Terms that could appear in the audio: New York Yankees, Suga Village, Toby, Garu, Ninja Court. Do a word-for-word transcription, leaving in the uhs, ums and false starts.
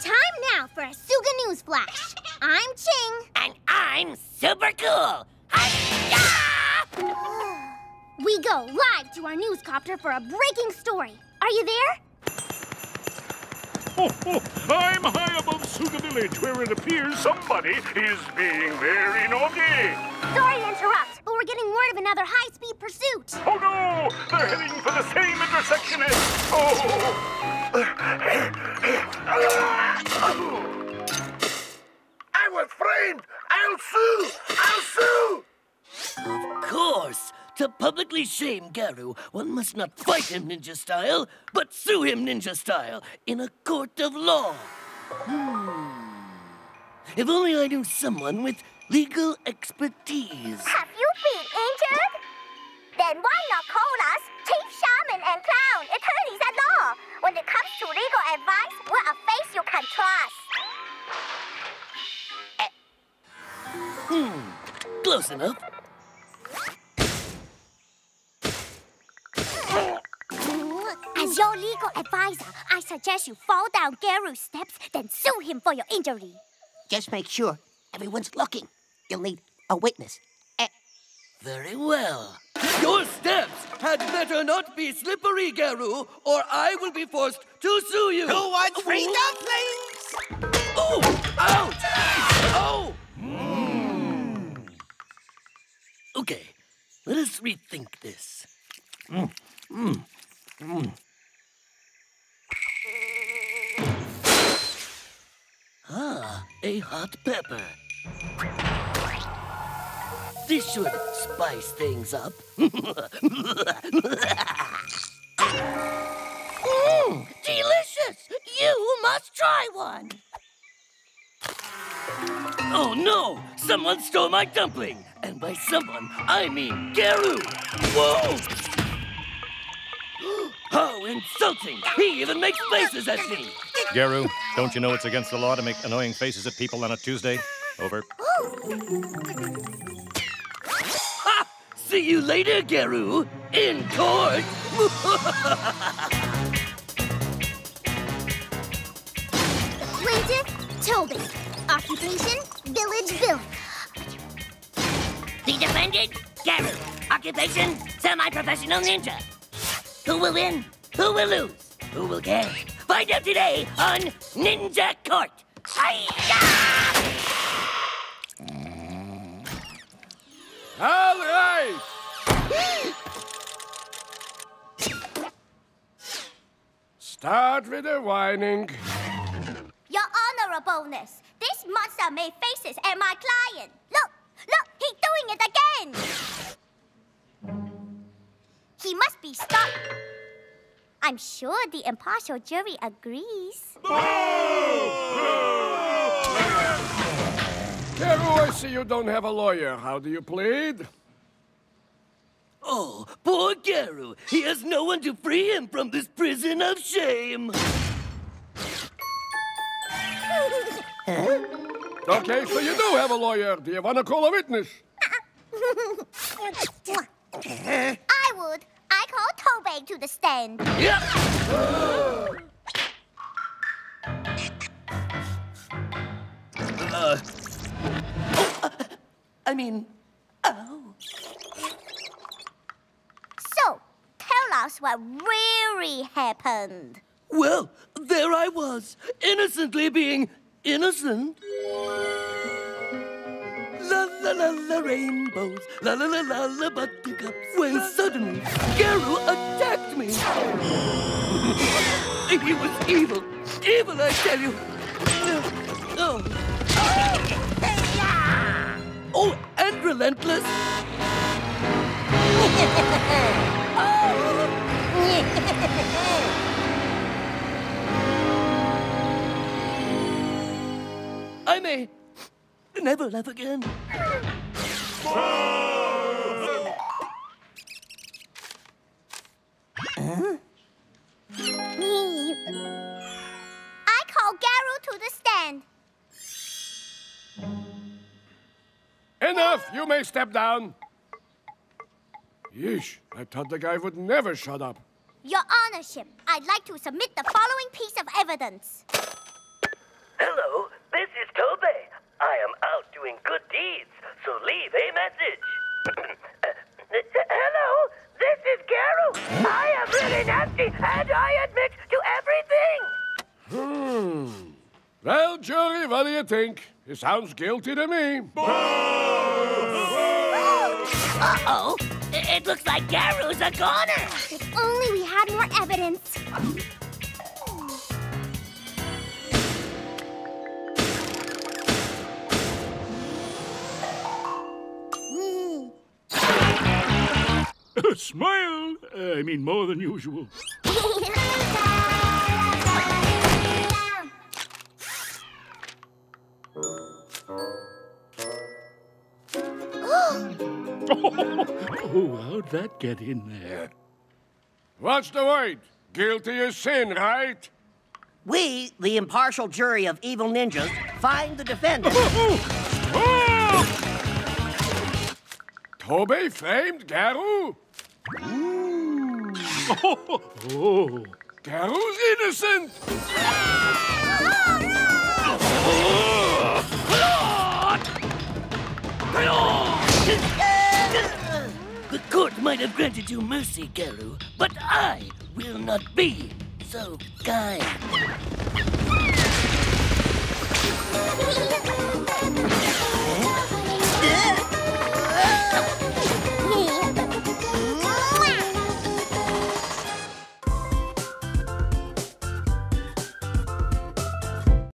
Time now for a Suga News Flash. I'm Ching. And I'm Super Cool. We go live to our newscopter for a breaking story. Are you there? Oh, oh, I'm high above Suga Village, where it appears somebody is being very naughty. Sorry to interrupt, but we're getting word of another high-speed pursuit. Oh, no! They're heading for the same intersection as... Oh! I was framed! I'll sue! I'll sue! Of course! To publicly shame Garu, one must not fight him ninja-style, but sue him ninja-style in a court of law. Hmm. If only I knew someone with legal expertise. Have you been injured? Then why not call us Chief Shaman and Clown, attorneys at law? When it comes to legal advice, we're a face you can trust. Hmm. Close enough. As your legal advisor, I suggest you fall down Garu's steps, then sue him for your injury. Just make sure everyone's looking. You'll need a witness. Eh. Very well. Your steps had better not be slippery, Garu, or I will be forced to sue you. Who wants free dumplings? Oh! Ouch! Oh! Mm. Okay, let us rethink this. Mm. Mm. Mm. Ah, a hot pepper. This should spice things up. Mmm, delicious! You must try one. Oh no! Someone stole my dumpling! And by someone, I mean Garu! Whoa! How insulting! He even makes faces at me! Garu, don't you know it's against the law to make annoying faces at people on a Tuesday? Over. Ha! See you later, Garu! In court! Plaintiff, Toby. Occupation, village villain. The defendant, Garu. Occupation, semi-professional ninja. Who will win? Who will lose? Who will care? Find out today on Ninja Court! Hi-ya! All right! Start with the whining. Your Honorableness, this monster made faces at my client. Look! Look! He's doing it again! He must be stopped. I'm sure the impartial jury agrees. Boo! Garu, I see you don't have a lawyer. How do you plead? Oh, poor Garu. He has no one to free him from this prison of shame. Huh? Okay, so you do have a lawyer. Do you want to call a witness? I would. I call Toby to the stand. Yep. Uh, oh, uh, I mean, oh. So, tell us what really happened. Well, there I was, innocently being innocent. La la la la rainbows, la la la la la buttercups, when suddenly Garu attacked me. He was evil, evil I tell you. Oh, oh, oh and relentless. I may never laugh again. Oh! Huh? I call Garu to the stand. Enough! enough. You may step down. Yeesh, I thought the guy would never shut up. Your Honorship, I'd like to submit the following piece of evidence. Hello, this is Toby. I am out doing good deeds, so leave a message. Hello, this is Garu. I am really nasty, and I admit to everything. Hmm. Well, jury, what do you think? It sounds guilty to me. Uh-oh. It looks like Garu's a goner! If only we had more evidence. Smile! Uh, I mean, more than usual. Oh, how'd that get in there? What's the word? Guilty as sin, right? We, the impartial jury of evil ninjas, find the defendant. Oh, oh, oh! Toby framed Garu? Ooh. Oh, oh. Garu's innocent! The court might have granted you mercy, Garu, but I will not be so kind.